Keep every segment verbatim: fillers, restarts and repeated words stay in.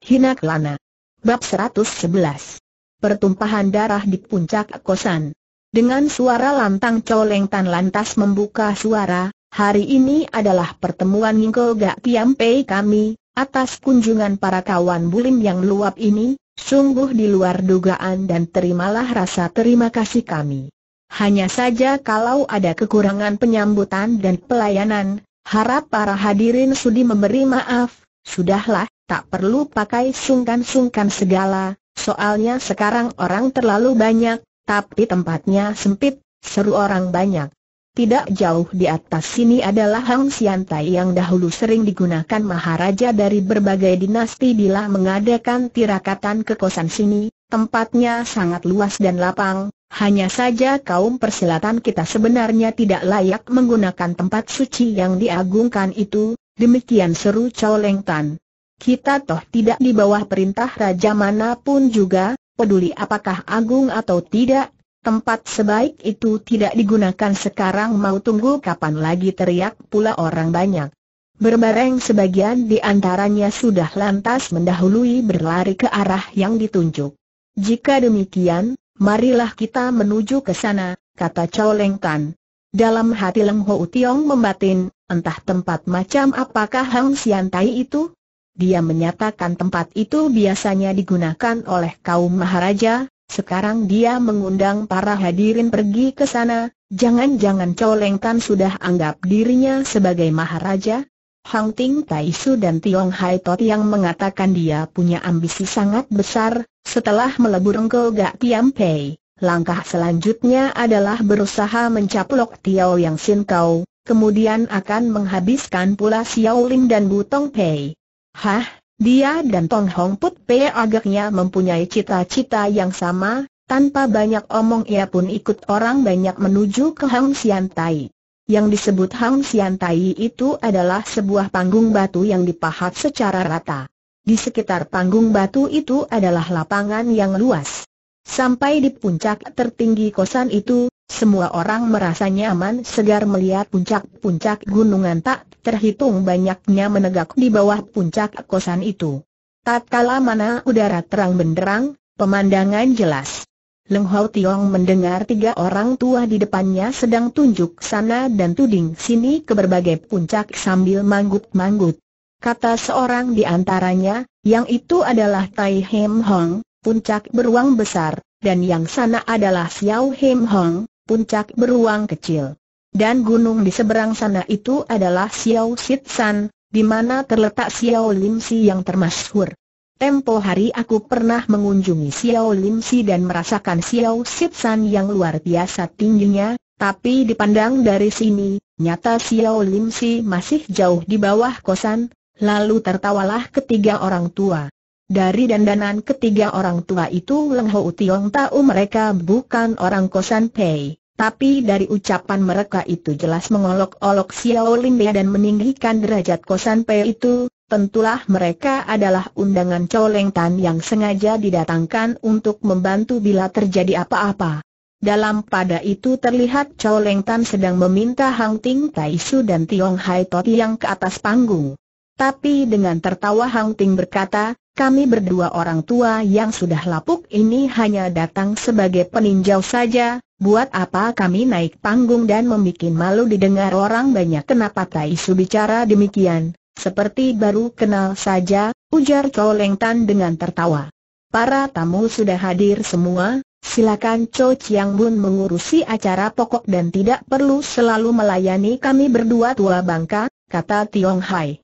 Hina Kelana. Bab seratus sebelas. Pertumpahan darah di puncak kosan. Dengan suara lantang Chou Leng Tan lantas membuka suara, hari ini adalah pertemuan Ngo Gak Tiam Pei kami, atas kunjungan para kawan bulim yang luap ini, sungguh di luar dugaan dan terimalah rasa terima kasih kami. Hanya saja kalau ada kekurangan penyambutan dan pelayanan, harap para hadirin sudi memberi maaf. Sudahlah, tak perlu pakai sungkan-sungkan segala, soalnya sekarang orang terlalu banyak, tapi tempatnya sempit, seru orang banyak. Tidak jauh di atas sini adalah Hang Sian Tai yang dahulu sering digunakan maharaja dari berbagai dinasti bila mengadakan tirakatan ke kosan sini. Tempatnya sangat luas dan lapang, hanya saja kaum persilatan kita sebenarnya tidak layak menggunakan tempat suci yang diagungkan itu. Demikian seru Chou Leng Tan. Kita toh tidak di bawah perintah raja manapun juga, peduli apakah agung atau tidak, tempat sebaik itu tidak digunakan sekarang mau tunggu kapan lagi, teriak pula orang banyak. Berbareng sebagian di antaranya sudah lantas mendahului berlari ke arah yang ditunjuk. Jika demikian, marilah kita menuju ke sana, kata Chou Leng Tan. Dalam hati Leng Ho U Tiong membatin, entah tempat macam apakah Hang Sian Tai itu? Dia menyatakan tempat itu biasanya digunakan oleh kaum maharaja, sekarang dia mengundang para hadirin pergi ke sana, jangan-jangan Chou Leng Tan sudah anggap dirinya sebagai maharaja? Hang Ting Tai Su dan Tiong Hai Toti yang mengatakan dia punya ambisi sangat besar, setelah melebur Ngo Gak Tiam Pei, langkah selanjutnya adalah berusaha mencaplok Tio Yang Sinkau, kemudian akan menghabiskan pula Siauling dan Butong Pai. Hah, dia dan Tong Hongput Pei agaknya mempunyai cita-cita yang sama, tanpa banyak omong ia pun ikut orang banyak menuju ke Hang Sian Tai. Yang disebut Hang Sian Tai itu adalah sebuah panggung batu yang dipahat secara rata. Di sekitar panggung batu itu adalah lapangan yang luas. Sampai di puncak tertinggi kosan itu, semua orang merasa nyaman segar melihat puncak-puncak gunungan tak terhitung banyaknya menegak di bawah puncak kosan itu. Tatkala mana udara terang benderang, pemandangan jelas. Leng Ho U Tiong mendengar tiga orang tua di depannya sedang tunjuk sana dan tuding sini ke berbagai puncak sambil manggut-manggut. Kata seorang di antaranya, yang itu adalah Tai Hem Hong, puncak beruang besar, dan yang sana adalah Siau Hem Hong, puncak beruang kecil. Dan gunung di seberang sana itu adalah Siau Sit San, di mana terletak Siau Lim Si yang termasyhur. Tempo hari aku pernah mengunjungi Siau Lim Si dan merasakan Siau Sit San yang luar biasa tingginya, tapi dipandang dari sini, nyata Siau Lim Si masih jauh di bawah kosan. Lalu tertawalah ketiga orang tua. Dari dandanan ketiga orang tua itu Leng Ho U Tiong tahu mereka bukan orang kosan Pei, tapi dari ucapan mereka itu jelas mengolok-olok Siauling dan meninggikan derajat kosan Pei itu, tentulah mereka adalah undangan Chou Leng Tan yang sengaja didatangkan untuk membantu bila terjadi apa-apa. Dalam pada itu terlihat Chou Leng Tan sedang meminta Hang Ting Tai Su dan Tiong Hai Toti yang ke atas panggung. Tapi dengan tertawa Hang Ting berkata, kami berdua orang tua yang sudah lapuk ini hanya datang sebagai peninjau saja, buat apa kami naik panggung dan membuat malu didengar orang banyak. Kenapa Tai Su bicara demikian, seperti baru kenal saja, ujar Chou Leng Tan dengan tertawa. Para tamu sudah hadir semua, silakan Cho Chiang Bun mengurusi acara pokok dan tidak perlu selalu melayani kami berdua tua bangka, kata Tiong Hai.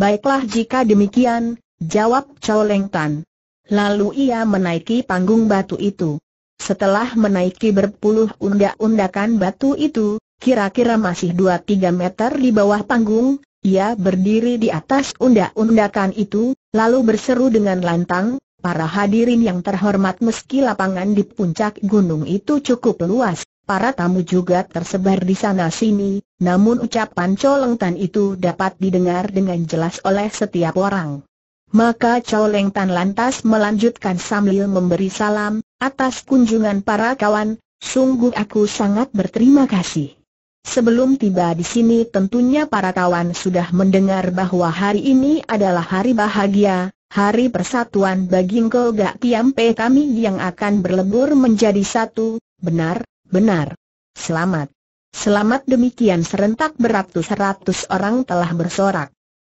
Baiklah jika demikian, jawab Chou Leng Tan. Lalu ia menaiki panggung batu itu. Setelah menaiki berpuluh undak-undakan batu itu, kira-kira masih dua tiga meter di bawah panggung, ia berdiri di atas undak-undakan itu, lalu berseru dengan lantang, para hadirin yang terhormat, meski lapangan di puncak gunung itu cukup luas, para tamu juga tersebar di sana-sini, namun ucapan Chou Leng Tan itu dapat didengar dengan jelas oleh setiap orang. Maka Chou Leng Tan lantas melanjutkan sambil memberi salam, atas kunjungan para kawan, sungguh aku sangat berterima kasih. Sebelum tiba di sini tentunya para kawan sudah mendengar bahwa hari ini adalah hari bahagia, hari persatuan bagi Ngo Gak Tiam Pei kami yang akan berlebur menjadi satu, benar, benar. Selamat. Selamat. Demikian serentak beratus-ratus orang telah bersorak.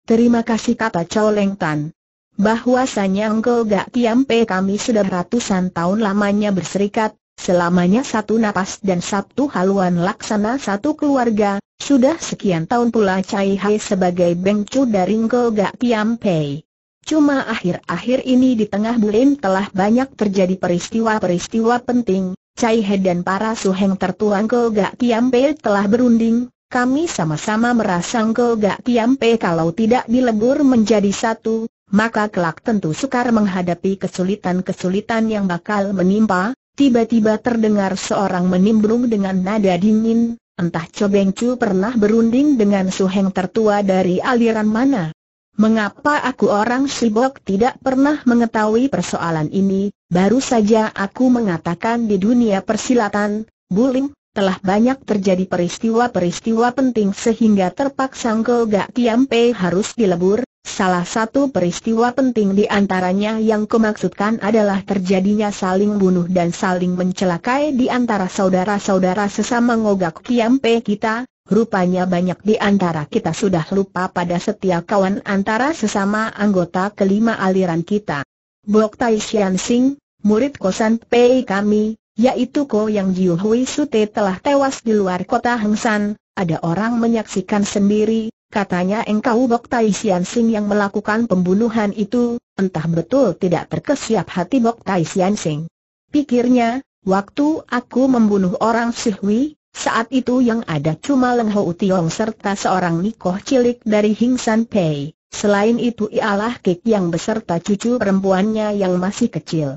Terima kasih, kata Chou Leng Tan. Bahwasanya Ngo Gak Tiam Pei kami sudah ratusan tahun lamanya berserikat, selamanya satu napas dan satu haluan laksana satu keluarga. Sudah sekian tahun pula Chai Hai sebagai bengcu dari Ngo Gak Tiam Pei. Cuma akhir-akhir ini di tengah bulan telah banyak terjadi peristiwa-peristiwa penting. Chai Hai dan para suheng tertua Ngo Gak Tiam Pei telah berunding. Kami sama-sama merasa Ngo Gak Tiam Pei kalau tidak dilebur menjadi satu, maka kelak tentu sukar menghadapi kesulitan-kesulitan yang bakal menimpa. Tiba-tiba terdengar seorang menimbrung dengan nada dingin. Entah Chou Beng Chu pernah berunding dengan suheng tertua dari aliran mana? Mengapa aku orang sibuk tidak pernah mengetahui persoalan ini? Baru saja aku mengatakan di dunia persilatan, bulim, telah banyak terjadi peristiwa-peristiwa penting sehingga terpaksa Ngo Gak Tiam Pei harus dilebur. Salah satu peristiwa penting di antaranya yang kumaksudkan adalah terjadinya saling bunuh dan saling mencelakai di antara saudara-saudara sesama Ngo Gak Tiam Pei kita. Rupanya banyak di antara kita sudah lupa pada setia kawan antara sesama anggota kelima aliran kita. Bok Tai Sian Sing, murid Ko San Pai kami, yaitu Ko Yang Jiu Hui Sute telah tewas di luar kota Heng San. Ada orang menyaksikan sendiri. Katanya engkau Bok Tai Sian Sing yang melakukan pembunuhan itu. Entah betul tidak terkesiap hati Bok Tai Sian Sing. Pikirnya, waktu aku membunuh orang Sihui, saat itu yang ada cuma Leng Ho U Tiong serta seorang nikoh cilik dari Heng San Pai. Selain itu ialah Kik yang beserta cucu perempuannya yang masih kecil.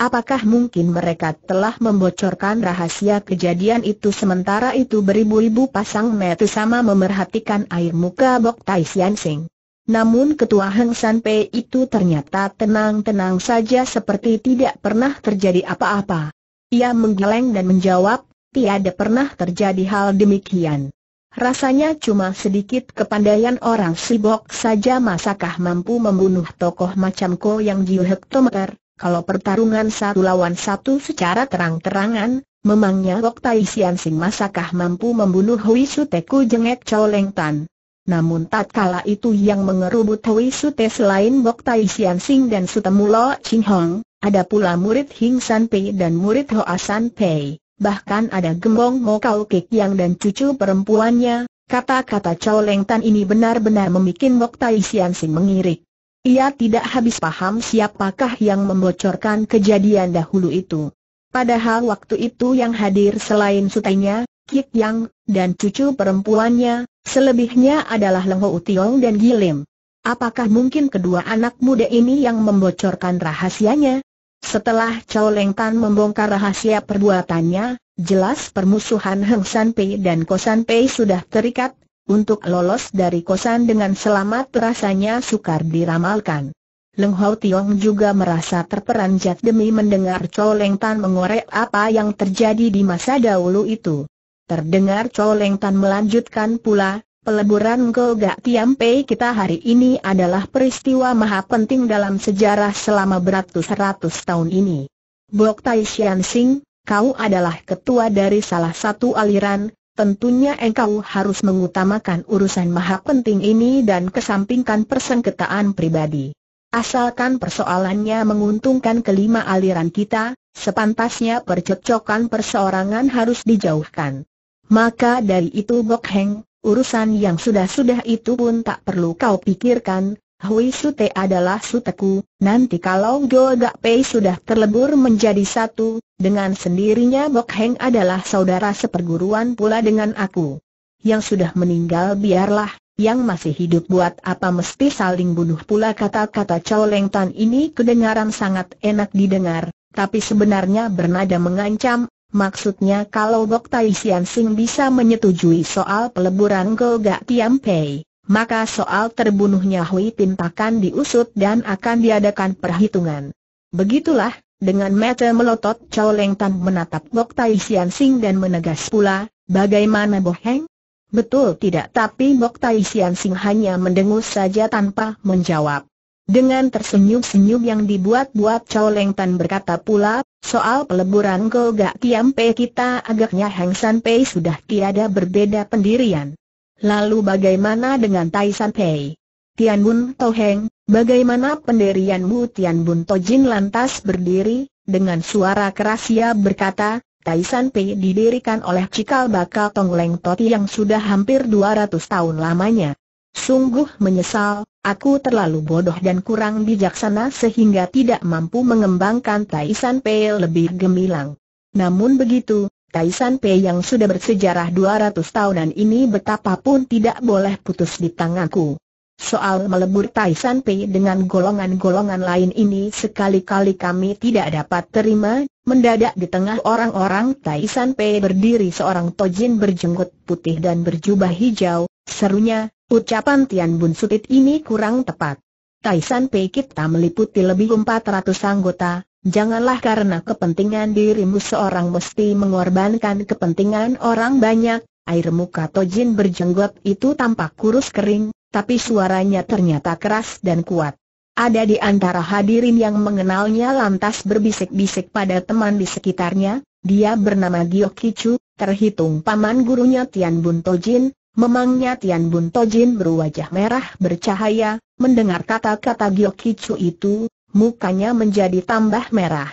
Apakah mungkin mereka telah membocorkan rahasia kejadian itu? Sementara itu beribu-ribu pasang mata sama memerhatikan air muka Bok Tai Sian Sing. Namun ketua Heng San Pai itu ternyata tenang-tenang saja seperti tidak pernah terjadi apa-apa. Ia menggeleng dan menjawab, tiada pernah terjadi hal demikian. Rasanya cuma sedikit kepandaian orang sibuk saja, masakah mampu membunuh tokoh macam Ko Yang Jiu Hektometer? Kalau pertarungan satu lawan satu secara terang-terangan, memangnya Bok Tai Sian Sing masakah mampu membunuh Hui Suteku, jengek Chou Leng Tan. Namun tatkala itu yang mengerubut Hui Sute selain Bok Tai Sian Sing dan Sutemu Lo Ching Hong, ada pula murid Heng San Pai dan murid Hoa San Pai. Bahkan ada Gembong Mo Kau Kik Yang dan cucu perempuannya. Kata-kata Chou Leng Tan ini benar-benar membuat Bok Tai Sian Sing mengirik. Ia tidak habis paham siapakah yang membocorkan kejadian dahulu itu. Padahal waktu itu yang hadir selain sutenya, Kik Yang, dan cucu perempuannya, selebihnya adalah Leng Ho U Tiong dan Gilim. Apakah mungkin kedua anak muda ini yang membocorkan rahasianya? Setelah Chou Leng Tan membongkar rahasia perbuatannya, jelas permusuhan Heng San Pai dan Ko San Pai sudah terikat. Untuk lolos dari kosan dengan selamat rasanya sukar diramalkan. Leng Ho U Tiong juga merasa terperanjat demi mendengar Chou Leng Tan mengorek apa yang terjadi di masa dahulu itu. Terdengar Chou Leng Tan melanjutkan pula, peleburan Ngo Gak Tiam Pei kita hari ini adalah peristiwa maha penting dalam sejarah selama beratus-ratus tahun ini. Bok Tai Sian Sing, kau adalah ketua dari salah satu aliran. Tentunya engkau harus mengutamakan urusan maha penting ini dan kesampingkan persengketaan pribadi. Asalkan persoalannya menguntungkan kelima aliran kita, sepantasnya percekcokan perseorangan harus dijauhkan. Maka dari itu Bok Heng, urusan yang sudah-sudah itu pun tak perlu kau pikirkan. Hui Sute adalah suteku. Nanti kalau Ngo Gak Pei sudah terlebur menjadi satu, dengan sendirinya Bok Heng adalah saudara seperguruan pula dengan aku. Yang sudah meninggal biarlah, yang masih hidup buat apa mesti saling bunuh pula. Kata-kata Chou Leng Tan ini kedengaran sangat enak didengar, tapi sebenarnya bernada mengancam. Maksudnya kalau Bok Tai Sian Sing bisa menyetujui soal peleburan Ngo Gak Tiam Pei, maka soal terbunuhnya Hui Pin takkan diusut dan akan diadakan perhitungan. Begitulah. Dengan mata melotot Chou Leng Tan menatap Bok Tai Sian Sing dan menegas pula, bagaimana Bok Heng? Betul tidak? Tapi Bok Tai Sian Sing hanya mendengus saja tanpa menjawab. Dengan tersenyum-senyum yang dibuat-buat, Chou Leng Tan berkata pula, soal peleburan Ngo Gak Tiam Pei kita agaknya Heng San Pai sudah tiada berbeda pendirian. Lalu bagaimana dengan Tai Sanpei? Tian Bun Toheng, bagaimana pendirianmu? Tian Bun Tojin lantas berdiri, dengan suara keras ia berkata, Tai Sanpei didirikan oleh cikal bakal Tong Leng Toti yang sudah hampir dua ratus tahun lamanya. Sungguh menyesal, aku terlalu bodoh dan kurang bijaksana sehingga tidak mampu mengembangkan Tai Sanpei lebih gemilang. Namun begitu, Tai Sanpei yang sudah bersejarah dua ratus tahunan ini betapapun tidak boleh putus di tanganku. Soal melebur Tai Sanpei dengan golongan-golongan lain ini sekali-kali kami tidak dapat terima. Mendadak di tengah orang-orang Tai Sanpei berdiri seorang Tojin berjenggot putih dan berjubah hijau, serunya, ucapan Tian Bun Sutit ini kurang tepat. Tai Sanpei kita meliputi lebih empat ratus anggota, janganlah karena kepentingan dirimu seorang mesti mengorbankan kepentingan orang banyak. Air muka Tojin berjenggot itu tampak kurus kering, tapi suaranya ternyata keras dan kuat. Ada di antara hadirin yang mengenalnya lantas berbisik-bisik pada teman di sekitarnya, dia bernama Giok Kichu, terhitung paman gurunya Tian Bun Tojin. Memangnya Tian Bun Tojin berwajah merah bercahaya, mendengar kata-kata Giok Kichu itu, mukanya menjadi tambah merah.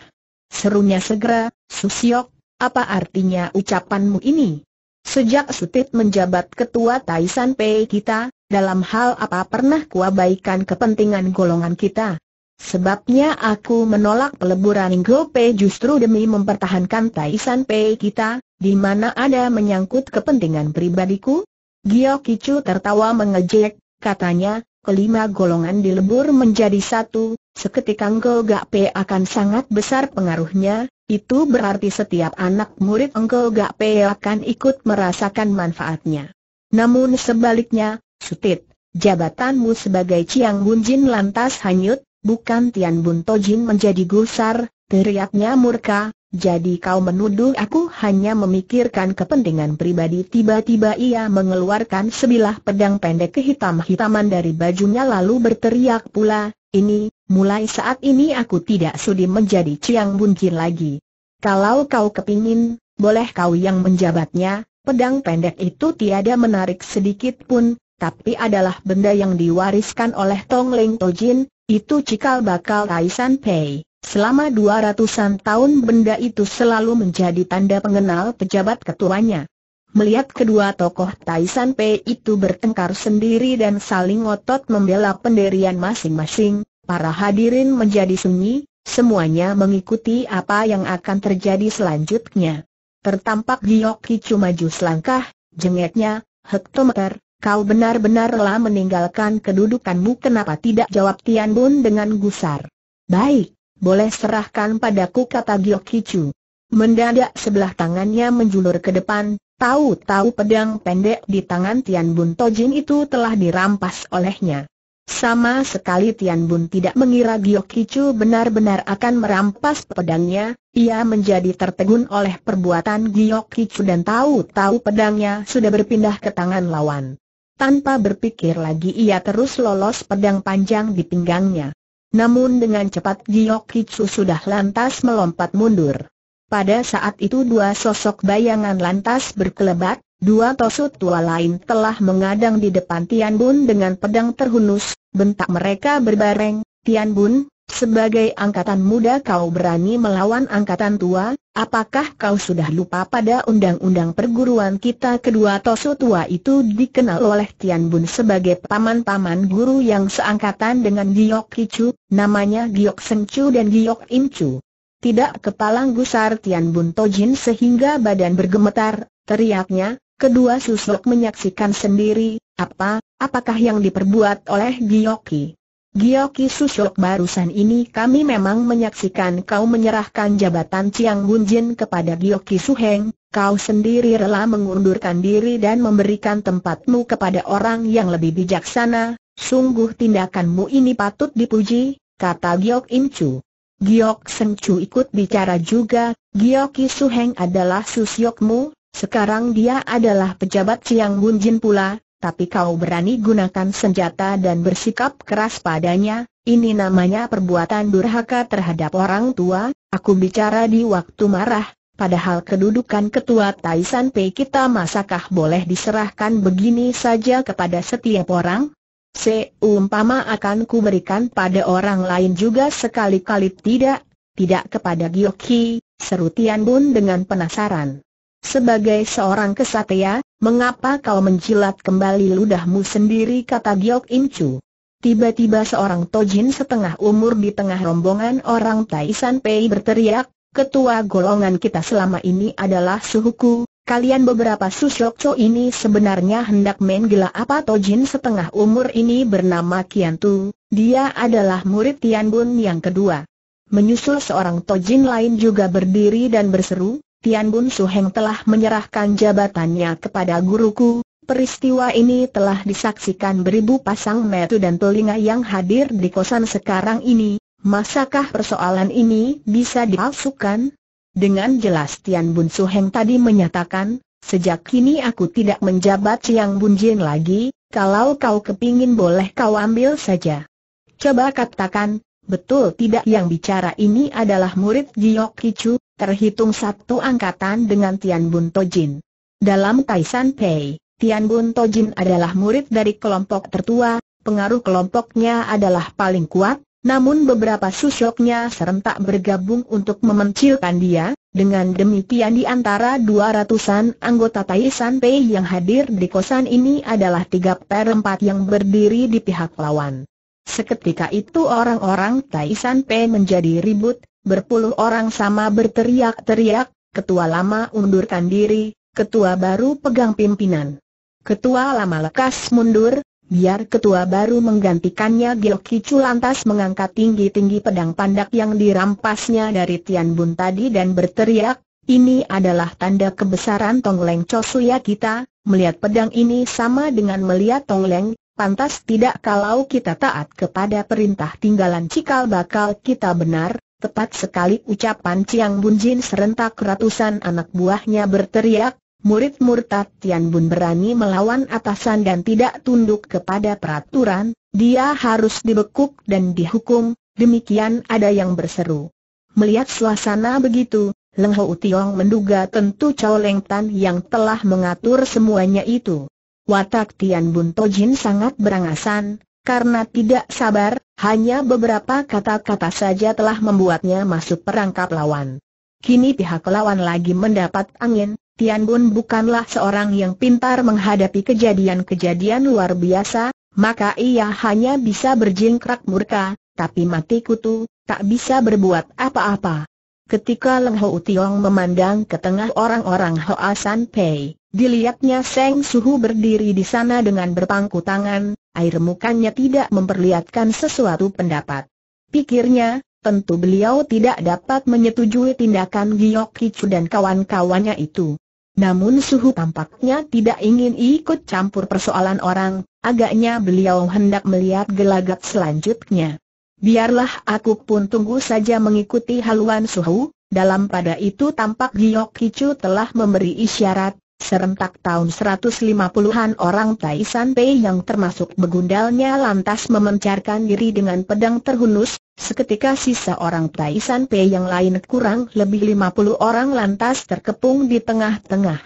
Serunya segera, Susiok, apa artinya ucapanmu ini? Sejak Sutit menjabat ketua Tai Sanpei kita, dalam hal apa pernah kuabaikan kepentingan golongan kita? Sebabnya aku menolak peleburan Ngo Pei justru demi mempertahankan Tai Sanpei kita, di mana ada menyangkut kepentingan pribadiku? Gyo Kichu tertawa mengejek, katanya, kelima golongan dilebur menjadi satu, seketika Ngo Gak Pei akan sangat besar pengaruhnya, itu berarti setiap anak murid Ngo Gak Pei akan ikut merasakan manfaatnya. Namun sebaliknya, Sutit, jabatanmu sebagai Ciang Bunjin lantas hanyut, bukan Tian Bun Tojin menjadi gusar, teriaknya murka, jadi kau menuduh aku hanya memikirkan kepentingan pribadi. Tiba-tiba ia mengeluarkan sebilah pedang pendek kehitam-hitaman dari bajunya lalu berteriak pula, ini, mulai saat ini aku tidak sudi menjadi Ciang Bunjin lagi. Kalau kau kepingin, boleh kau yang menjabatnya, pedang pendek itu tiada menarik sedikit pun. Tapi adalah benda yang diwariskan oleh Tong Leng Tojin, itu cikal bakal Tai Sanpei. Selama dua ratusan tahun benda itu selalu menjadi tanda pengenal pejabat ketuanya. Melihat kedua tokoh Tai Sanpei itu bertengkar sendiri dan saling ngotot membela pendirian masing-masing, para hadirin menjadi sunyi, semuanya mengikuti apa yang akan terjadi selanjutnya. Tertampak Giok Kichu maju selangkah, jengeknya, hektometer. Kau benar-benarlah meninggalkan kedudukanmu. Kenapa tidak? Jawab Tian Bun dengan gusar. Baik, boleh serahkan padaku, kata Giok Kichu. Mendadak sebelah tangannya menjulur ke depan. Tahu-tahu pedang pendek di tangan Tian Bun Tojin itu telah dirampas olehnya. Sama sekali Tian Bun tidak mengira Giok Kichu benar-benar akan merampas pedangnya. Ia menjadi tertegun oleh perbuatan Giok Kichu dan tahu-tahu pedangnya sudah berpindah ke tangan lawan. Tanpa berpikir lagi ia terus lolos pedang panjang di pinggangnya. Namun dengan cepat Giok Kichu sudah lantas melompat mundur. Pada saat itu dua sosok bayangan lantas berkelebat, dua tosut tua lain telah mengadang di depan Tian Bun dengan pedang terhunus, bentak mereka berbareng, Tian Bun, sebagai angkatan muda kau berani melawan angkatan tua, apakah kau sudah lupa pada undang-undang perguruan kita? Kedua tosut tua itu dikenal oleh Tian Bun sebagai paman-paman guru yang seangkatan dengan Giok Kichu, namanya Giok Sengcu dan Giok Incu. Tidak kepalang gusar Tian Bun Tojin sehingga badan bergemetar, teriaknya, kedua susuk menyaksikan sendiri, apa, apakah yang diperbuat oleh Giok Kichu? Gyoki Susok, barusan ini kami memang menyaksikan kau menyerahkan jabatan Ciang Bunjin kepada Gyoki Suheng. Kau sendiri rela mengundurkan diri dan memberikan tempatmu kepada orang yang lebih bijaksana. Sungguh tindakanmu ini patut dipuji, kata Giok Incu. Giok Sengcu ikut bicara juga, Gyoki Suheng adalah susyokmu, sekarang dia adalah pejabat Ciang Bunjin pula. Tapi kau berani gunakan senjata dan bersikap keras padanya, Ini namanya perbuatan durhaka terhadap orang tua. Aku bicara di waktu marah, padahal kedudukan ketua Tai Sanpei kita masakah boleh diserahkan begini saja kepada setiap orang? Seumpama akan kuberikan pada orang lain juga sekali-kali tidak, tidak kepada Gyoki, seru Tian Bun dengan penasaran. Sebagai seorang kesatria, mengapa kau menjilat kembali ludahmu sendiri, kata Giok Incu. Tiba-tiba seorang tojin setengah umur di tengah rombongan orang Tai Sanpei berteriak, ketua golongan kita selama ini adalah suhuku, kalian beberapa susyokco ini sebenarnya hendak main gila apa? Tojin setengah umur ini bernama Kian Tu, dia adalah murid Tian Bun yang kedua. Menyusul seorang tojin lain juga berdiri dan berseru, Tian Bun Suheng telah menyerahkan jabatannya kepada guruku. Peristiwa ini telah disaksikan beribu pasang mata dan telinga yang hadir di kosan sekarang ini. Masakah persoalan ini bisa dipalsukan? Dengan jelas Tian Bun Suheng tadi menyatakan, sejak kini aku tidak menjabat Siang Bunjin lagi, kalau kau kepingin boleh kau ambil saja. Coba katakan, betul tidak yang bicara ini adalah murid Giok Kichu, terhitung satu angkatan dengan Tian Bun Tojin. Dalam Tai Sanpei, Tian Bun Tojin adalah murid dari kelompok tertua, pengaruh kelompoknya adalah paling kuat, namun beberapa susyoknya serentak bergabung untuk memencilkan dia, dengan demikian di antara dua ratusan anggota Tai Sanpei yang hadir di kosan ini adalah tiga perempat yang berdiri di pihak lawan. Seketika itu orang-orang Tai Sanpei menjadi ribut, berpuluh orang sama berteriak-teriak, ketua lama undurkan diri, ketua baru pegang pimpinan. Ketua lama lekas mundur, biar ketua baru menggantikannya. Giok Kichu lantas mengangkat tinggi-tinggi pedang pandak yang dirampasnya dari Tian Bun tadi dan berteriak, ini adalah tanda kebesaran Tong Leng Cosuya kita, melihat pedang ini sama dengan melihat Tong Leng, pantas tidak kalau kita taat kepada perintah tinggalan cikal bakal kita benar. Tepat sekali ucapan Siang Bunjin, serentak ratusan anak buahnya berteriak, murid murtad Tian Bun berani melawan atasan dan tidak tunduk kepada peraturan, dia harus dibekuk dan dihukum, demikian ada yang berseru. Melihat suasana begitu, Leng Ho U Tiong menduga tentu Chou Leng Tan yang telah mengatur semuanya itu. Watak Tian Bun Tojin sangat berangasan, karena tidak sabar, hanya beberapa kata-kata saja telah membuatnya masuk perangkap lawan. Kini pihak lawan lagi mendapat angin. Tian Bun bukanlah seorang yang pintar menghadapi kejadian-kejadian luar biasa, maka ia hanya bisa berjingkrak murka, tapi mati kutu, tak bisa berbuat apa-apa. Ketika Leng Ho U Tiong memandang ke tengah orang-orang Hoa San Pai, dilihatnya Seng Suhu berdiri di sana dengan berpangku tangan, air mukanya tidak memperlihatkan sesuatu pendapat. Pikirnya, tentu beliau tidak dapat menyetujui tindakan Giok Kichu dan kawan-kawannya itu. Namun Suhu tampaknya tidak ingin ikut campur persoalan orang, agaknya beliau hendak melihat gelagat selanjutnya. Biarlah aku pun tunggu saja mengikuti haluan Suhu. Dalam pada itu tampak Giok Kichu telah memberi isyarat, serentak tahun seratus lima puluhan orang Tai Sanpei yang termasuk begundalnya lantas memencarkan diri dengan pedang terhunus. Seketika sisa orang Tai Sanpei yang lain kurang lebih lima puluh orang lantas terkepung di tengah-tengah.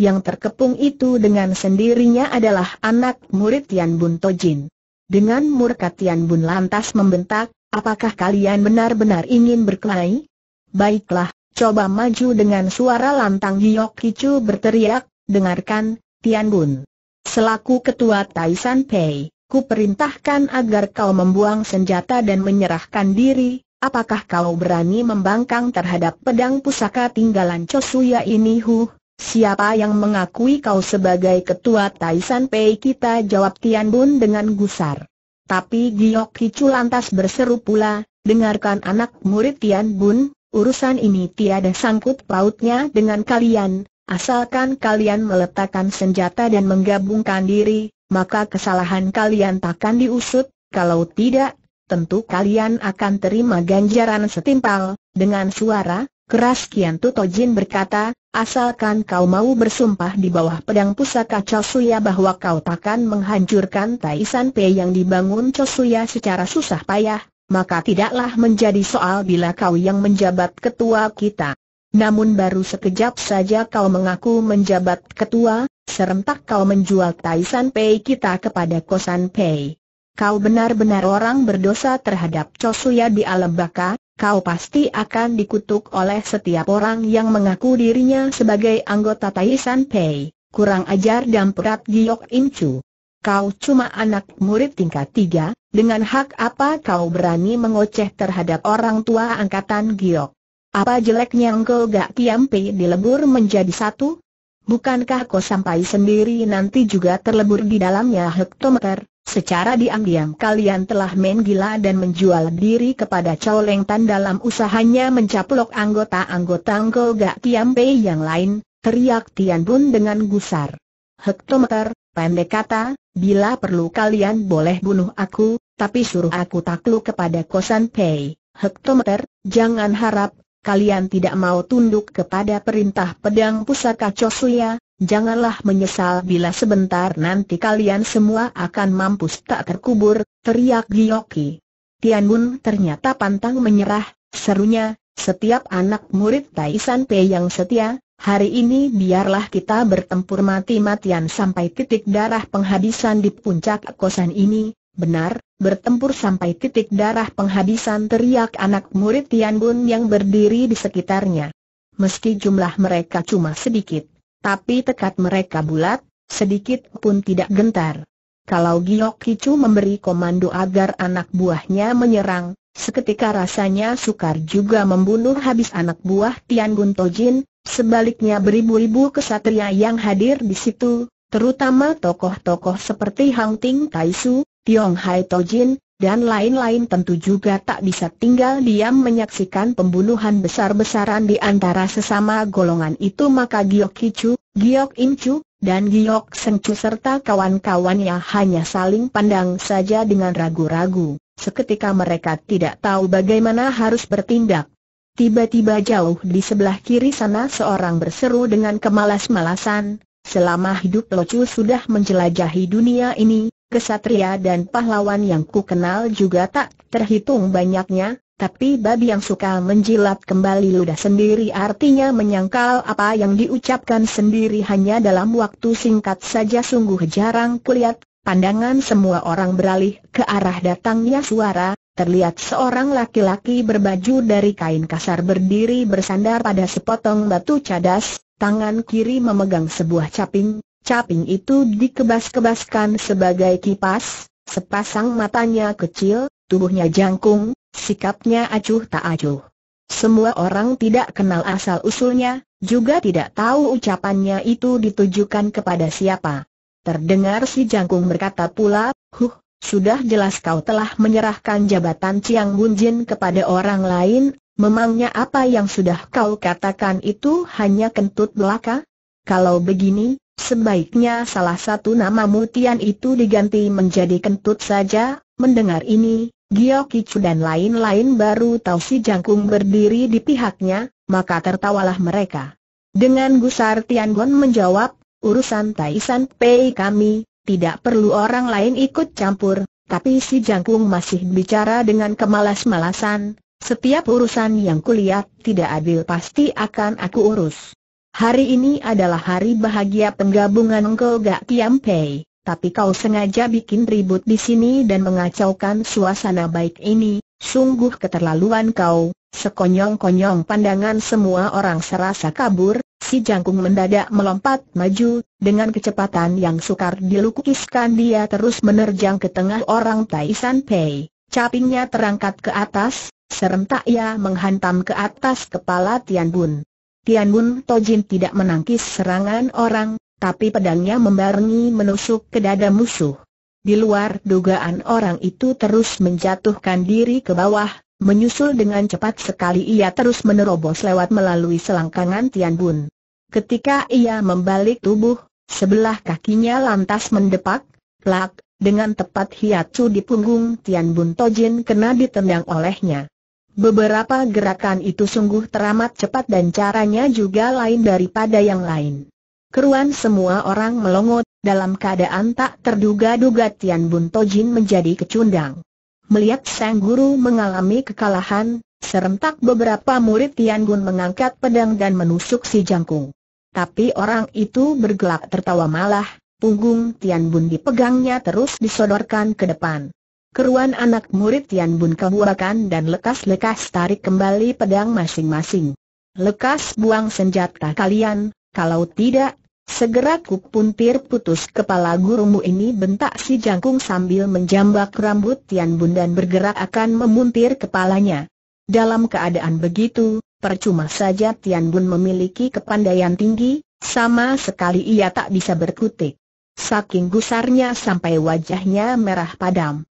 Yang terkepung itu dengan sendirinya adalah anak murid Tian Bun Tojin. Dengan murka Tian Bun lantas membentak, apakah kalian benar-benar ingin berkelahi? Baiklah, coba maju. Dengan suara lantang Giok Kichu berteriak, dengarkan, Tian Bun. Selaku ketua Tai Sanpei, ku perintahkan agar kau membuang senjata dan menyerahkan diri. Apakah kau berani membangkang terhadap pedang pusaka tinggalan Cosuya ini? Huh, siapa yang mengakui kau sebagai ketua Tai Sanpei kita, jawab Tian Bun dengan gusar. Tapi Giok Kichu lantas berseru pula, dengarkan anak murid Tian Bun, urusan ini tiada sangkut pautnya dengan kalian. Asalkan kalian meletakkan senjata dan menggabungkan diri, maka kesalahan kalian takkan diusut. Kalau tidak, tentu kalian akan terima ganjaran setimpal. Dengan suara keras Tian Bun Tojin berkata, asalkan kau mau bersumpah di bawah pedang pusaka Chou Suya bahwa kau takkan menghancurkan Tai Sanpei yang dibangun Chou Suya secara susah payah, maka tidaklah menjadi soal bila kau yang menjabat ketua kita. Namun baru sekejap saja kau mengaku menjabat ketua, serentak kau menjual Tai Sanpei kita kepada Ko San Pai. Kau benar-benar orang berdosa terhadap Chou Suya di alam baka. Kau pasti akan dikutuk oleh setiap orang yang mengaku dirinya sebagai anggota Tai Sanpei. Kurang ajar dan perat Giok Incu. Kau cuma anak murid tingkat tiga, dengan hak apa kau berani mengoceh terhadap orang tua angkatan Giok? Apa jeleknya Ngo Gak Tiam Pei dilebur menjadi satu? Bukankah Ko San Pai sendiri nanti juga terlebur di dalamnya hektometer? Secara diam-diam kalian telah main gila dan menjual diri kepada Chou Leng Tan dalam usahanya mencaplok anggota-anggota Ngo Gak Tiam Pei yang lain, teriak Tian Bun dengan gusar. Hektometer, pendek kata, bila perlu kalian boleh bunuh aku, tapi suruh aku takluk kepada Ko San Pai. Hektometer, jangan harap kalian tidak mau tunduk kepada perintah pedang pusaka Chou Suya, janganlah menyesal bila sebentar nanti kalian semua akan mampus tak terkubur, teriak Gyoki. Tian Bun ternyata pantang menyerah, serunya, setiap anak murid Tai Sanpei yang setia, hari ini biarlah kita bertempur mati-matian sampai titik darah penghabisan di puncak kosan ini. Benar, bertempur sampai titik darah penghabisan, teriak anak murid Tian Bun yang berdiri di sekitarnya. Meski jumlah mereka cuma sedikit, tapi tekad mereka bulat, sedikit pun tidak gentar. Kalau Giok Kichu memberi komando agar anak buahnya menyerang, seketika rasanya sukar juga membunuh habis anak buah Tian Bun Tojin. Sebaliknya beribu-ribu kesatria yang hadir di situ, terutama tokoh-tokoh seperti Hang Ting Tai Su, Tiong Hai Tojin, dan lain-lain tentu juga tak bisa tinggal diam menyaksikan pembunuhan besar-besaran di antara sesama golongan itu, maka Giok Kichu, Giok Incu, dan Giok Sengcu serta kawan-kawannya hanya saling pandang saja dengan ragu-ragu, seketika mereka tidak tahu bagaimana harus bertindak. Tiba-tiba jauh di sebelah kiri sana seorang berseru dengan kemalas-malasan, selama hidup Locu sudah menjelajahi dunia ini, kesatria dan pahlawan yang ku kenal juga tak terhitung banyaknya, tapi babi yang suka menjilat kembali ludah sendiri artinya menyangkal apa yang diucapkan sendiri hanya dalam waktu singkat saja sungguh jarang kulihat. Pandangan semua orang beralih ke arah datangnya suara, terlihat seorang laki-laki berbaju dari kain kasar berdiri bersandar pada sepotong batu cadas, tangan kiri memegang sebuah caping. Caping itu dikebas-kebaskan sebagai kipas, sepasang matanya kecil, tubuhnya jangkung, sikapnya acuh tak acuh. Semua orang tidak kenal asal-usulnya, juga tidak tahu ucapannya itu ditujukan kepada siapa. Terdengar si jangkung berkata pula, "Huh, sudah jelas kau telah menyerahkan jabatan Tian Bun Tojin kepada orang lain, memangnya apa yang sudah kau katakan itu hanya kentut belaka? Kalau begini, sebaiknya salah satu nama mutian itu diganti menjadi kentut saja." Mendengar ini, Gyo Kichu dan lain-lain baru tahu si jangkung berdiri di pihaknya, maka tertawalah mereka. Dengan gusar Tian Bun menjawab, "Urusan Tai Sanpei kami, tidak perlu orang lain ikut campur." Tapi si jangkung masih bicara dengan kemalas-malasan, "Setiap urusan yang kulihat tidak adil pasti akan aku urus. Hari ini adalah hari bahagia penggabungan Ngo Gak Tiam Pei, tapi kau sengaja bikin ribut di sini dan mengacaukan suasana baik ini. Sungguh keterlaluan kau." Sekonyong-konyong pandangan semua orang serasa kabur. Si jangkung mendadak melompat maju, dengan kecepatan yang sukar dilukiskan dia terus menerjang ke tengah orang Tai Sanpei. Capingnya terangkat ke atas, serentak ia menghantam ke atas kepala Tian Bun. Tian Bun Tojin tidak menangkis serangan orang, tapi pedangnya membarengi menusuk ke dada musuh. Di luar dugaan orang itu terus menjatuhkan diri ke bawah, menyusul dengan cepat sekali ia terus menerobos lewat melalui selangkangan Tian Bun. Ketika ia membalik tubuh, sebelah kakinya lantas mendepak, plak, dengan tepat hiacu di punggung Tian Bun Tojin kena ditendang olehnya. Beberapa gerakan itu sungguh teramat cepat dan caranya juga lain daripada yang lain. Keruan semua orang melongo, dalam keadaan tak terduga-duga Tian Bun Tojin menjadi kecundang. Melihat sang guru mengalami kekalahan, serentak beberapa murid Tian Bun mengangkat pedang dan menusuk si jangkung. Tapi orang itu bergelak tertawa malah, punggung Tian Bun dipegangnya terus disodorkan ke depan. Keruan anak murid Tian Bun kehurakan dan lekas-lekas tarik kembali pedang masing-masing. Lekas buang senjata kalian, kalau tidak, segera kupuntir putus kepala gurumu ini, bentak si jangkung sambil menjambak rambut Tian Bun dan bergerak akan memuntir kepalanya. Dalam keadaan begitu, percuma saja Tian Bun memiliki kepandaian tinggi, sama sekali ia tak bisa berkutik. Saking gusarnya sampai wajahnya merah padam.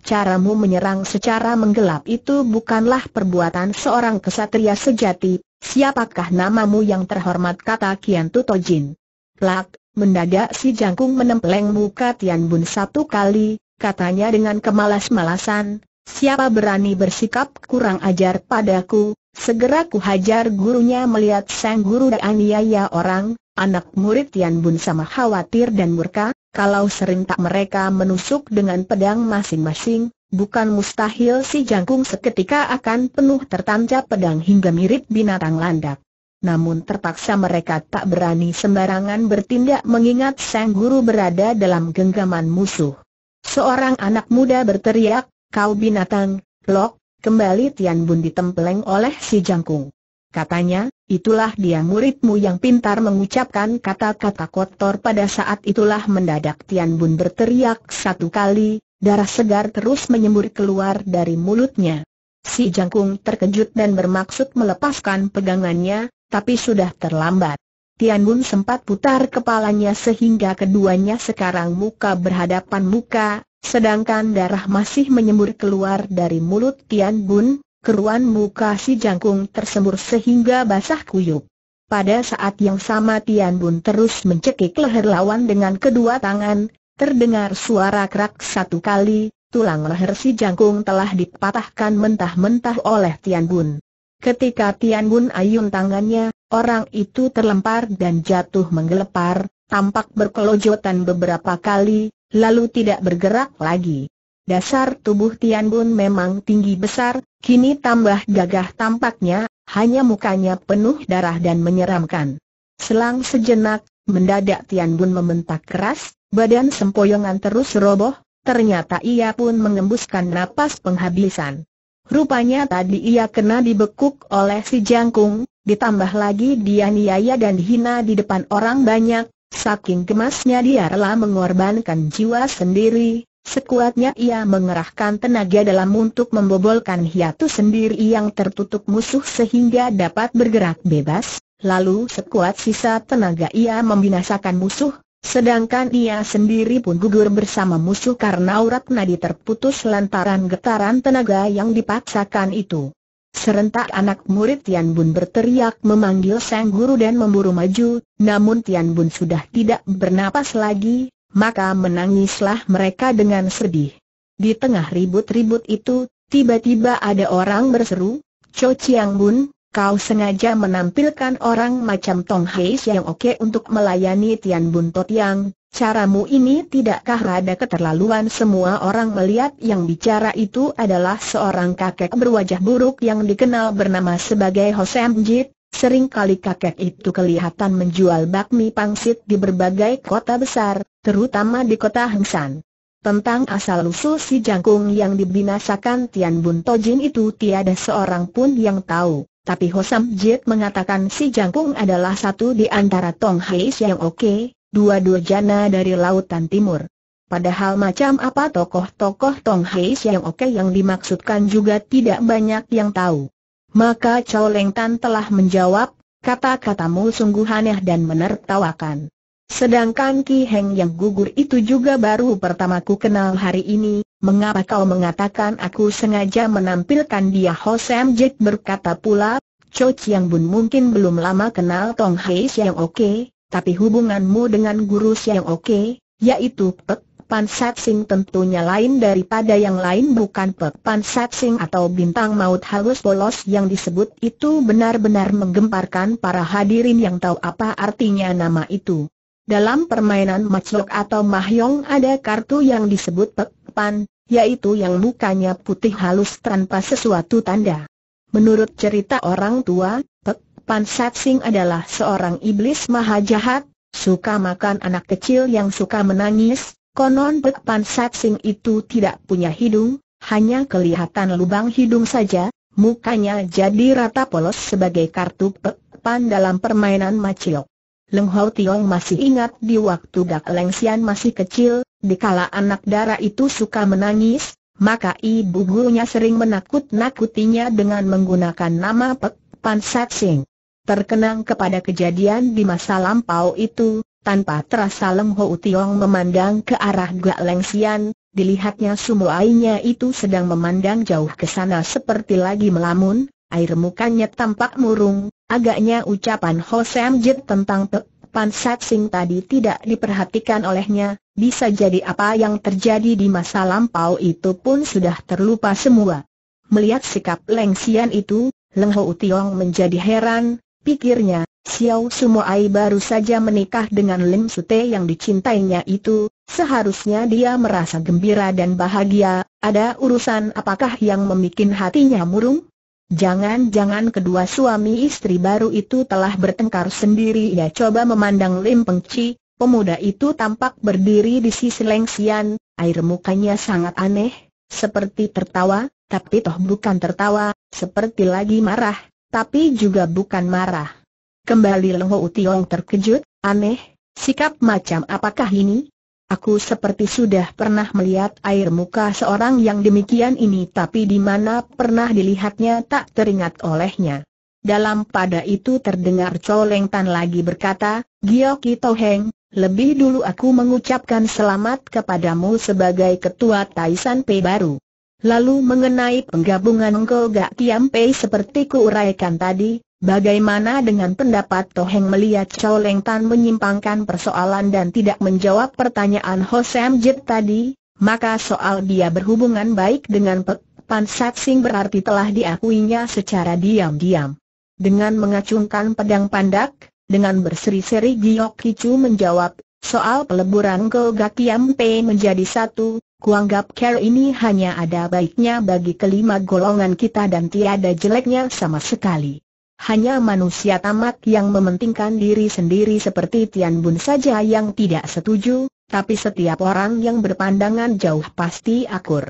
Caramu menyerang secara menggelap itu bukanlah perbuatan seorang kesatria sejati. Siapakah namamu yang terhormat, kata Kian Tu Tojin. Plak, mendadak si jangkung menempeleng muka Tian Bun satu kali, katanya dengan kemalas-malasan, siapa berani bersikap kurang ajar padaku, segera kuhajar gurunya. Melihat sang guru dianiaya orang, anak murid Tian Bun sama khawatir dan murka. Kalau serentak mereka menusuk dengan pedang masing-masing, bukan mustahil si jangkung seketika akan penuh tertancap pedang hingga mirip binatang landak. Namun terpaksa mereka tak berani sembarangan bertindak mengingat sang guru berada dalam genggaman musuh. Seorang anak muda berteriak, "Kau binatang, lok!" Kembali Tian Bun ditempeleng oleh si jangkung. Katanya, itulah dia muridmu yang pintar mengucapkan kata-kata kotor. Pada saat itulah mendadak Tian Bun berteriak satu kali, darah segar terus menyembur keluar dari mulutnya. Si jangkung terkejut dan bermaksud melepaskan pegangannya, tapi sudah terlambat. Tian Bun sempat putar kepalanya sehingga keduanya sekarang muka berhadapan muka, sedangkan darah masih menyembur keluar dari mulut Tian Bun. Keruan muka si jangkung tersembur sehingga basah kuyup. Pada saat yang sama Tian Bun terus mencekik leher lawan dengan kedua tangan. Terdengar suara kerak satu kali, tulang leher si jangkung telah dipatahkan mentah-mentah oleh Tian Bun. Ketika Tian Bun ayun tangannya, orang itu terlempar dan jatuh menggelepar, tampak berkelojotan beberapa kali, lalu tidak bergerak lagi. Dasar tubuh Tian Bun memang tinggi besar, kini tambah gagah tampaknya, hanya mukanya penuh darah dan menyeramkan. Selang sejenak, mendadak Tian Bun membentak keras, badan sempoyongan terus roboh, ternyata ia pun mengembuskan napas penghabisan. Rupanya tadi ia kena dibekuk oleh si jangkung, ditambah lagi dianiaya dan hina di depan orang banyak, saking gemasnya dia rela mengorbankan jiwa sendiri. Sekuatnya ia mengerahkan tenaga dalam untuk membobolkan hiatus sendiri yang tertutup musuh sehingga dapat bergerak bebas, lalu sekuat sisa tenaga ia membinasakan musuh, sedangkan ia sendiri pun gugur bersama musuh karena urat nadi terputus lantaran getaran tenaga yang dipaksakan itu. Serentak anak murid Tian Bun berteriak memanggil sang guru dan memburu maju, namun Tian Bun sudah tidak bernapas lagi. Maka menangislah mereka dengan sedih. Di tengah ribut-ribut itu, tiba-tiba ada orang berseru, "Cho Chiang Bun, kau sengaja menampilkan orang macam Tong Hai Siang Oke untuk melayani Tian Bun Totiang. Caramu ini tidakkah rada keterlaluan?" Semua orang melihat yang bicara itu adalah seorang kakek berwajah buruk yang dikenal bernama sebagai Ho Sam Jit. Seringkali kakek itu kelihatan menjual bakmi pangsit di berbagai kota besar, terutama di kota Heng San. Tentang asal-usul si jangkung yang dibinasakan Tian Bun Tojin itu tiada seorang pun yang tahu, tapi Ho Sam Jit mengatakan si jangkung adalah satu di antara Tong Hai Siang Oke, dua-dua jana dari Lautan Timur. Padahal macam apa tokoh-tokoh Tong Hai Siang Oke yang dimaksudkan juga tidak banyak yang tahu. Maka Chou Leng Tan telah menjawab, "Kata-katamu sungguh aneh dan menertawakan. Sedangkan Ki Heng yang gugur itu juga baru pertama ku kenal hari ini. Mengapa kau mengatakan aku sengaja menampilkan dia?" Ho Sam Jit berkata pula, "Cho Chiang Bun mungkin belum lama kenal Tong Hai Siang Oke, tapi hubunganmu dengan guru Siang Oke, yaitu Pek pan satsing tentunya lain daripada yang lain, bukan pek pan satsing atau bintang maut halus polos yang disebut itu benar-benar menggemparkan para hadirin yang tahu apa artinya nama itu. Dalam permainan matchlock atau mahjong ada kartu yang disebut pek pan, yaitu yang mukanya putih halus tanpa sesuatu tanda. Menurut cerita orang tua, pek pan satsing adalah seorang iblis maha jahat, suka makan anak kecil yang suka menangis. Konon pek pan satsing itu tidak punya hidung, hanya kelihatan lubang hidung saja, mukanya jadi rata polos sebagai kartu pek pan dalam permainan maciok. Leng Ho Tiong masih ingat di waktu Gak Leng Sian masih kecil, dikala anak dara itu suka menangis, maka ibu gurunya sering menakut-nakutinya dengan menggunakan nama pek pan satsing. Terkenang kepada kejadian di masa lampau itu, tanpa terasa Leng Ho U Tiong memandang ke arah Gak Leng Sian, dilihatnya sumuainya itu sedang memandang jauh ke sana seperti lagi melamun, air mukanya tampak murung, agaknya ucapan Ho Sam Jit tentang pek pan satsing tadi tidak diperhatikan olehnya, bisa jadi apa yang terjadi di masa lampau itu pun sudah terlupa semua. Melihat sikap Leng Sian itu, Leng Ho U Tiong menjadi heran, pikirnya. Siau Sumuai baru saja menikah dengan Lim Sute yang dicintainya itu, seharusnya dia merasa gembira dan bahagia, ada urusan apakah yang membuat hatinya murung? Jangan-jangan kedua suami istri baru itu telah bertengkar sendiri. Ia coba memandang Lim Pengci, pemuda itu tampak berdiri di sisi Leng Sian, air mukanya sangat aneh, seperti tertawa, tapi toh bukan tertawa, seperti lagi marah, tapi juga bukan marah. Kembali Leng Ho U Tiong terkejut, aneh, sikap macam apakah ini? Aku seperti sudah pernah melihat air muka seorang yang demikian ini, tapi di mana pernah dilihatnya tak teringat olehnya. Dalam pada itu terdengar Chou Leng Tan lagi berkata, Gyo Kichu Heng, lebih dulu aku mengucapkan selamat kepadamu sebagai ketua Tai Sanpei baru. Lalu mengenai penggabungan Ngo Gak Tiam Pei seperti kuuraikan tadi, bagaimana dengan pendapat Toheng? Melihat Chou Leng Tan menyimpangkan persoalan dan tidak menjawab pertanyaan Ho Sam Jit tadi, maka soal dia berhubungan baik dengan pek pan satsing berarti telah diakuinya secara diam-diam. Dengan mengacungkan pedang pandak, dengan berseri-seri Giok Kichu menjawab, soal peleburan Ngo Gak Tiam Pei menjadi satu, kuanggap care ini hanya ada baiknya bagi kelima golongan kita dan tiada jeleknya sama sekali. Hanya manusia tamak yang mementingkan diri sendiri seperti Tian Bun saja yang tidak setuju, tapi setiap orang yang berpandangan jauh pasti akur.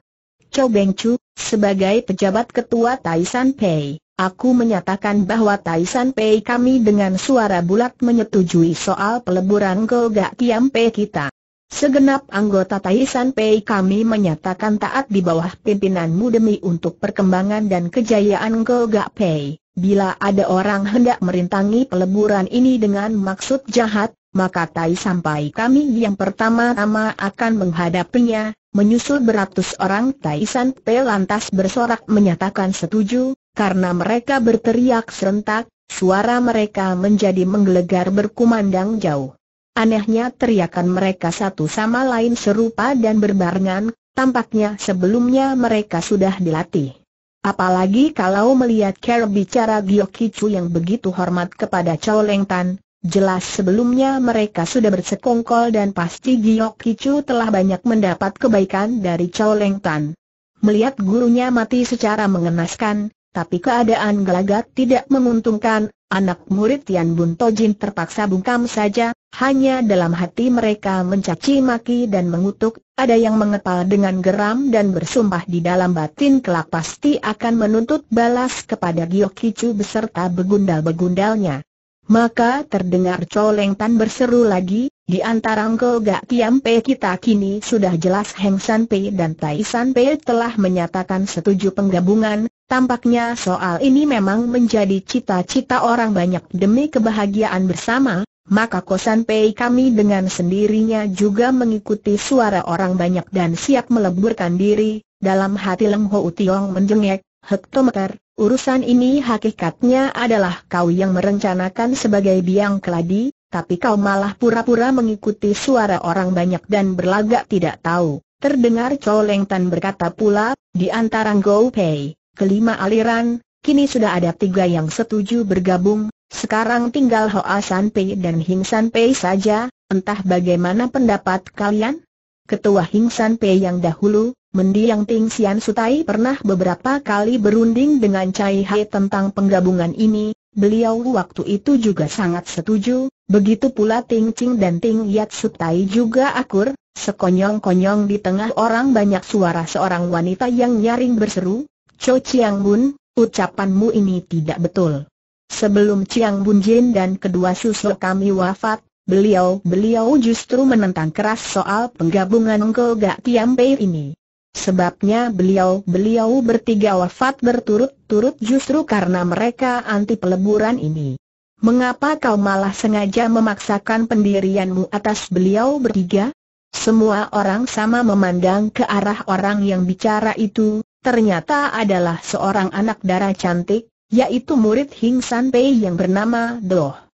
Chou Bengcu, sebagai pejabat ketua Tai Sanpei, aku menyatakan bahwa Tai Sanpei kami dengan suara bulat menyetujui soal peleburan Ngo Gak Tiam Pei kita. Segenap anggota Tai Sanpei kami menyatakan taat di bawah pimpinanmu demi untuk perkembangan dan kejayaan Ngo Gak Pei. Bila ada orang hendak merintangi peleburan ini dengan maksud jahat, maka Tai Sanpei kami yang pertama-tama akan menghadapinya. Menyusul beratus orang Tai Sanpei lantas bersorak menyatakan setuju, karena mereka berteriak serentak, suara mereka menjadi menggelegar berkumandang jauh. Anehnya teriakan mereka satu sama lain serupa dan berbarengan, tampaknya sebelumnya mereka sudah dilatih. Apalagi kalau melihat cara bicara Giok Kichu yang begitu hormat kepada Chou Leng Tan, jelas sebelumnya mereka sudah bersekongkol dan pasti Giok Kichu telah banyak mendapat kebaikan dari Chou Leng Tan. Melihat gurunya mati secara mengenaskan, tapi keadaan gelagat tidak menguntungkan, anak murid Tian Bun Tojin terpaksa bungkam saja, hanya dalam hati mereka mencaci maki dan mengutuk. Ada yang mengepal dengan geram dan bersumpah di dalam batin kelak pasti akan menuntut balas kepada Giok Kichu beserta begundal-begundalnya. Maka terdengar Chou Leng Tan berseru lagi, di antara Ngo Gak Tiam Pei kita kini sudah jelas Heng San Pai dan Tai Sanpei telah menyatakan setuju penggabungan. Tampaknya soal ini memang menjadi cita-cita orang banyak demi kebahagiaan bersama. Maka Ko San Pai kami dengan sendirinya juga mengikuti suara orang banyak dan siap meleburkan diri. Dalam hati Leng Ho U Tiong menjengek, hektometer, urusan ini hakikatnya adalah kau yang merencanakan sebagai biang keladi, tapi kau malah pura-pura mengikuti suara orang banyak dan berlagak tidak tahu." Terdengar Chou Leng Tan berkata pula, "Di antara Ngo Pei, kelima aliran, kini sudah ada tiga yang setuju bergabung, sekarang tinggal Hoa San Pai dan Heng San Pai saja, entah bagaimana pendapat kalian?" Ketua Heng San Pai yang dahulu, mendiang Ting Sian Sutai, pernah beberapa kali berunding dengan Chai Hai tentang penggabungan ini. Beliau waktu itu juga sangat setuju, begitu pula Ting Ching dan Ting Yat Sutai juga akur. Sekonyong-konyong di tengah orang banyak suara seorang wanita yang nyaring berseru, "Cho Chiang Bun, ucapanmu ini tidak betul. Sebelum Chiang Bun Jin dan kedua susu kami wafat, beliau-beliau justru menentang keras soal penggabungan Ngo Gak Tiam Pei ini. Sebabnya beliau-beliau bertiga wafat berturut-turut justru karena mereka anti peleburan ini. Mengapa kau malah sengaja memaksakan pendirianmu atas beliau bertiga?" Semua orang sama memandang ke arah orang yang bicara itu, ternyata adalah seorang anak dara cantik, yaitu murid Heng San Pai yang bernama Doh.